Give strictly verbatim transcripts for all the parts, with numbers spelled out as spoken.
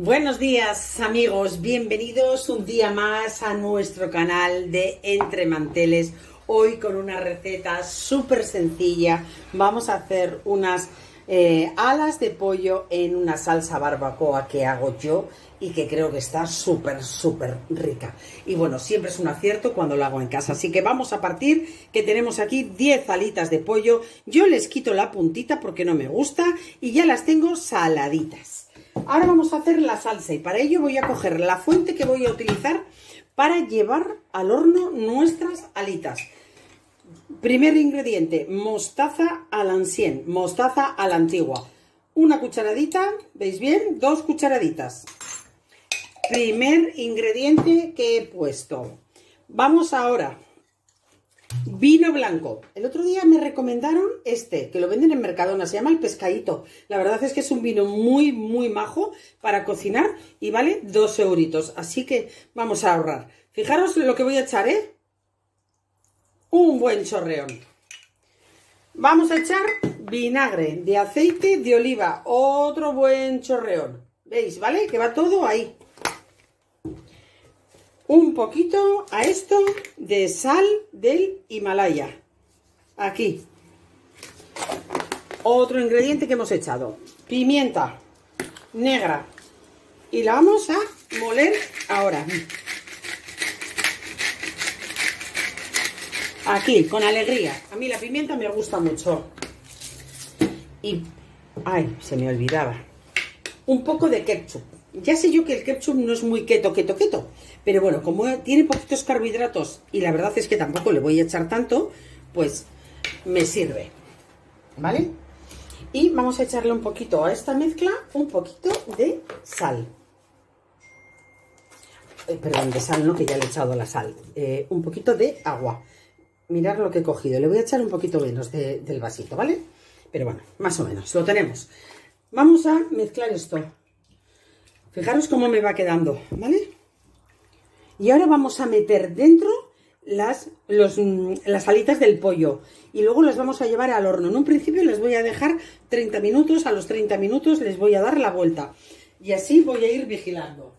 Buenos días amigos, bienvenidos un día más a nuestro canal de Entremanteles. Hoy con una receta súper sencilla vamos a hacer unas eh, alas de pollo en una salsa barbacoa que hago yo y que creo que está súper súper rica. Y bueno, siempre es un acierto cuando lo hago en casa, así que vamos a partir, que tenemos aquí diez alitas de pollo. Yo les quito la puntita porque no me gusta y ya las tengo saladitas. Ahora vamos a hacer la salsa y para ello voy a coger la fuente que voy a utilizar para llevar al horno nuestras alitas. Primer ingrediente, mostaza al ancien, mostaza a la antigua. Una cucharadita, ¿veis bien? Dos cucharaditas. Primer ingrediente que he puesto. Vamos ahora, vino blanco. El otro día me recomendaron este, que lo venden en Mercadona, se llama El Pescadito. La verdad es que es un vino muy, muy majo para cocinar y vale dos euritos. Así que vamos a ahorrar. Fijaros lo que voy a echar, ¿eh? Un buen chorreón. Vamos a echar vinagre de aceite de oliva. Otro buen chorreón. ¿Veis, vale? Que va todo ahí. Un poquito a esto de sal del Himalaya. Aquí. Otro ingrediente que hemos echado. Pimienta negra. Y la vamos a moler ahora. Aquí, con alegría. A mí la pimienta me gusta mucho. Y, ay, se me olvidaba. Un poco de ketchup. Ya sé yo que el ketchup no es muy keto, keto, keto, pero bueno, como tiene poquitos carbohidratos y la verdad es que tampoco le voy a echar tanto, pues me sirve, ¿vale? Y vamos a echarle un poquito a esta mezcla, un poquito de sal. Eh, perdón, de sal no, que ya le he echado la sal. Eh, un poquito de agua. Mirad lo que he cogido, le voy a echar un poquito menos de, del vasito, ¿vale? Pero bueno, más o menos, lo tenemos. Vamos a mezclar esto. Fijaros cómo me va quedando, ¿vale? Y ahora vamos a meter dentro las, los, las alitas del pollo y luego las vamos a llevar al horno. En un principio les voy a dejar treinta minutos, a los treinta minutos les voy a dar la vuelta. Y así voy a ir vigilando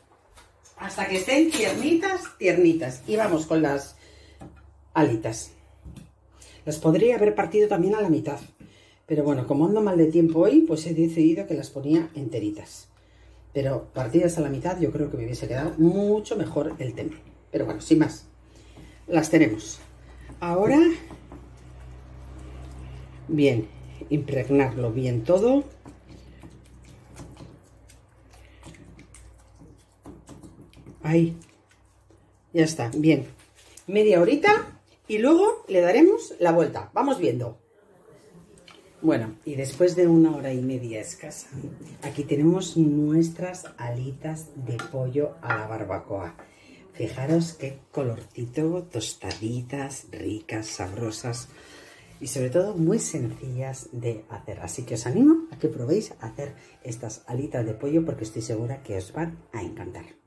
hasta que estén tiernitas, tiernitas. Y vamos con las alitas. Las podría haber partido también a la mitad, pero bueno, como ando mal de tiempo hoy, pues he decidido que las ponía enteritas. Pero partidas a la mitad yo creo que me hubiese quedado mucho mejor el tema. Pero bueno, sin más, las tenemos. Ahora, bien, impregnarlo bien todo. Ahí, ya está, bien. Media horita y luego le daremos la vuelta. Vamos viendo. Bueno, y después de una hora y media escasa, aquí tenemos nuestras alitas de pollo a la barbacoa. Fijaros qué colorcito, tostaditas, ricas, sabrosas y sobre todo muy sencillas de hacer. Así que os animo a que probéis a hacer estas alitas de pollo porque estoy segura que os van a encantar.